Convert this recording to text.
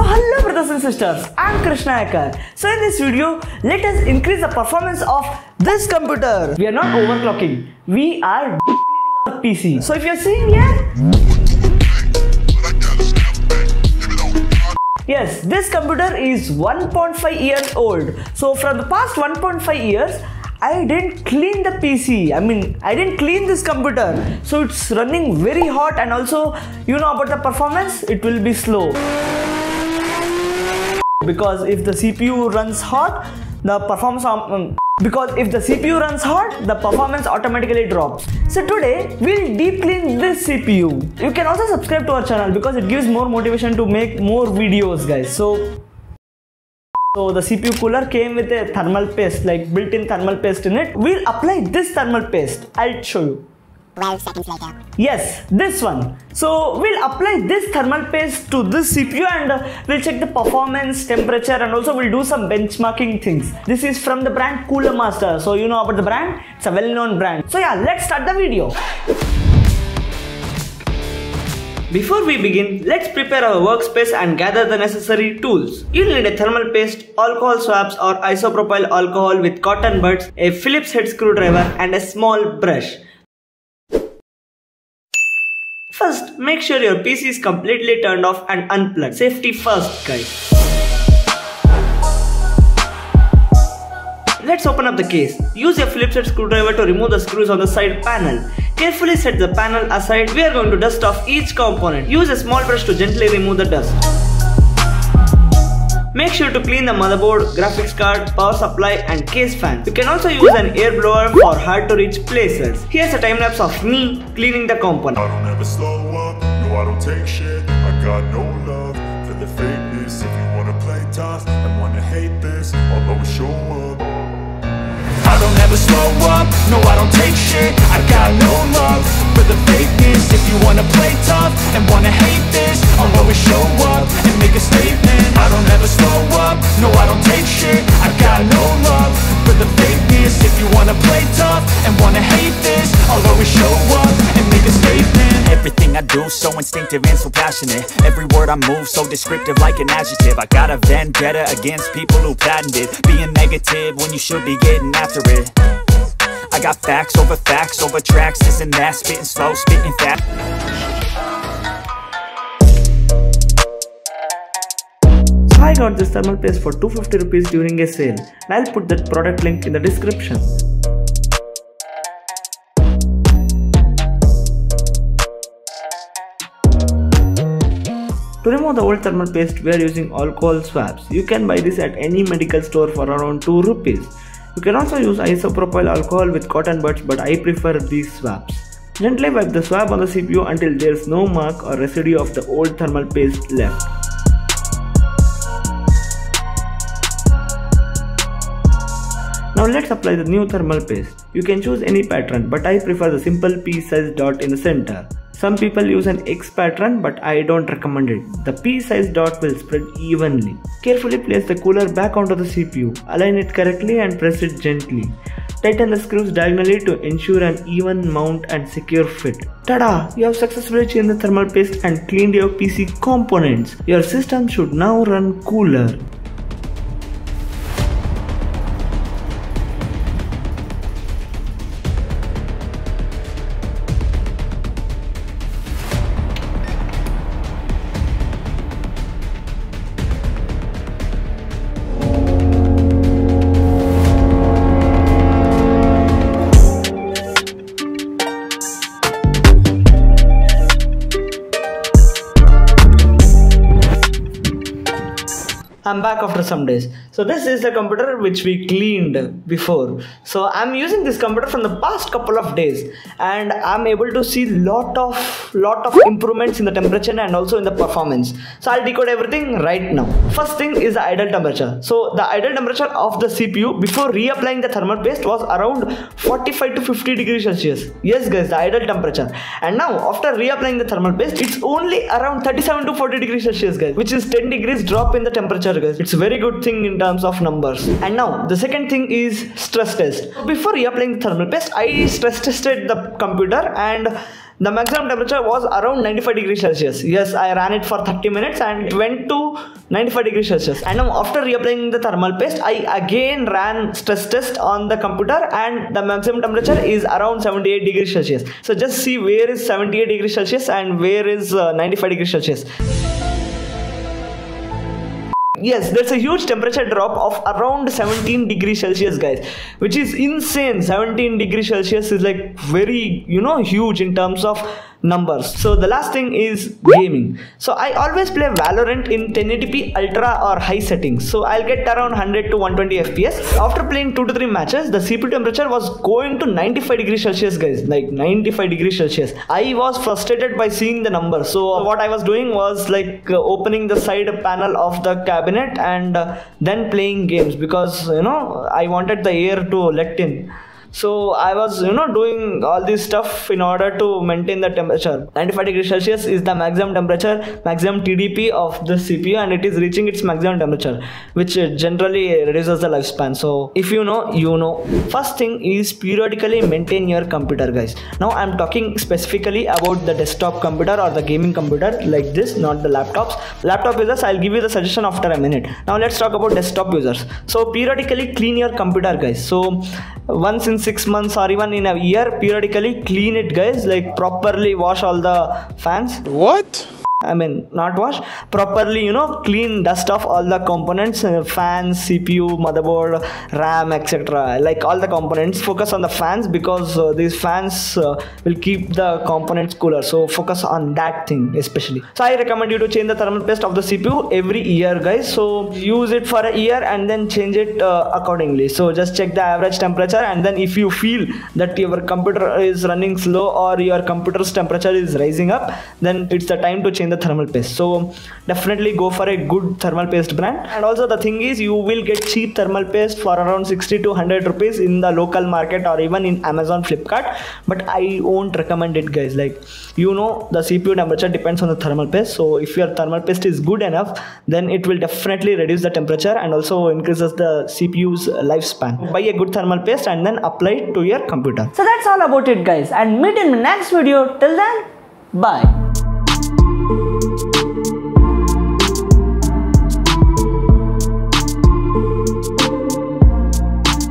So hello brothers and sisters, I am Krishna Yekkar. So in this video, let us increase the performance of this computer. We are not overclocking, we are cleaning our PC. So if you are seeing here, yes, this computer is 1.5 years old. So from the past 1.5 years, I didn't clean the PC, I didn't clean this computer. So it's running very hot, and also you know about the performance, it will be slow. Because if the CPU runs hot, the performance automatically drops. So today we'll deep clean this CPU. You can also subscribe to our channel because it gives more motivation to make more videos, guys. So the CPU cooler came with a thermal paste, like built-in thermal paste in it. We'll apply this thermal paste. I'll show you. 12 seconds later. Yes, this one. So we'll apply this thermal paste to this CPU and we'll check the performance, temperature, and also we'll do some benchmarking things. This is from the brand Cooler Master. So you know about the brand? It's a well-known brand. So yeah, let's start the video. Before we begin, let's prepare our workspace and gather the necessary tools. You'll need a thermal paste, alcohol swabs or isopropyl alcohol with cotton buds, a Phillips head screwdriver and a small brush. First, make sure your PC is completely turned off and unplugged. Safety first, guys. Let's open up the case. Use a Phillips head screwdriver to remove the screws on the side panel. Carefully set the panel aside. We are going to dust off each component. Use a small brush to gently remove the dust. Make sure to clean the motherboard, graphics card, power supply and case fan. You can also use an air blower for hard to reach places. Here's a time lapse of me cleaning the component. I don't ever slow up, no I don't take shit. I got no love for the fakeness. If you wanna play tough and wanna hate this, I'll always show up. I don't ever slow up, no I don't take shit. I got no love for the fakeness. If you wanna play tough and wanna hate this, I'll always show up and make a statement. I don't ever slow up, no I don't take shit. I got no love for the fakeness. If you wanna play tough and wanna hate this, I'll always show up and make a statement. Everything I do so instinctive and so passionate. Every word I move so descriptive like an adjective. I got a vendetta against people who patented being negative when you should be getting after it. I got facts over tracks, this and that, spitting slow, spitting fast. So I got this thermal paste for 250 rupees during a sale, and I'll put that product link in the description. To remove the old thermal paste, we are using alcohol swabs. You can buy this at any medical store for around 2 rupees. You can also use isopropyl alcohol with cotton buds, but I prefer these swabs. Gently wipe the swab on the CPU until there is no mark or residue of the old thermal paste left. Now let's apply the new thermal paste. You can choose any pattern, but I prefer the simple pea-sized dot in the center. Some people use an X pattern, but I don't recommend it. The pea-sized dot will spread evenly. Carefully place the cooler back onto the CPU. Align it correctly and press it gently. Tighten the screws diagonally to ensure an even mount and secure fit. Ta-da! You have successfully changed the thermal paste and cleaned your PC components. Your system should now run cooler. I'm back after some days. So this is the computer which we cleaned before. So I'm using this computer from the past couple of days, and I'm able to see lot of improvements in the temperature and also in the performance. So I'll decode everything right now. First thing is the idle temperature. So the idle temperature of the CPU before reapplying the thermal paste was around 45 to 50 degrees Celsius. Yes guys, the idle temperature. And now after reapplying the thermal paste, it's only around 37 to 40 degrees Celsius, guys, which is 10 degrees drop in the temperature. It's a very good thing in terms of numbers. And now the second thing is stress test. Before reapplying the thermal paste, I stress tested the computer and the maximum temperature was around 95 degrees Celsius. Yes, I ran it for 30 minutes and it went to 95 degree stress test. And now after reapplying the thermal paste, I again ran stress test on the computer, and the maximum temperature is around 78 degree Celsius. So just see where is 78 degree Celsius and where is 95 degree Celsius. Yes, there's a huge temperature drop of around 17 degree Celsius, guys, which is insane. 17 degree Celsius is like very, you know, huge in terms of numbers. So the last thing is gaming. So I always play Valorant in 1080p ultra or high settings, so I'll get around 100 to 120 fps. After playing 2 to 3 matches, the CPU temperature was going to 95 degrees Celsius, guys, like 95 degrees Celsius. I was frustrated by seeing the numbers, so what I was doing was like opening the side panel of the cabinet and then playing games, because you know I wanted the air to let in. So I was, you know, doing all this stuff in order to maintain the temperature. 95 degrees Celsius is the maximum temperature, maximum TDP of the CPU, and it is reaching its maximum temperature, which generally reduces the lifespan. So if you know, you know. First thing is periodically maintain your computer, guys. Now I'm talking specifically about the desktop computer or the gaming computer like this, not the laptops. Laptop users, I'll give you the suggestion after a minute. Now let's talk about desktop users. So periodically clean your computer, guys. So once in 6 months or even in a year, periodically clean it, guys, like properly wash all the fans. What? I mean, not wash, properly, you know, clean, dust off all the components, fans, CPU, motherboard, RAM, etc. Like all the components, focus on the fans, because these fans will keep the components cooler. So focus on that thing especially. So I recommend you to change the thermal paste of the CPU every year, guys. So use it for a year and then change it accordingly. So just check the average temperature, and then if you feel that your computer is running slow or your computer's temperature is rising up, then it's the time to change the thermal paste. So definitely go for a good thermal paste brand. And also the thing is, you will get cheap thermal paste for around 60 to 100 rupees in the local market or even in Amazon, Flipkart, but I won't recommend it, guys. Like, you know, the CPU temperature depends on the thermal paste. So if your thermal paste is good enough, then it will definitely reduce the temperature and also increases the CPU's lifespan. Buy a good thermal paste and then apply it to your computer. So that's all about it, guys, and meet in the next video. Till then, bye.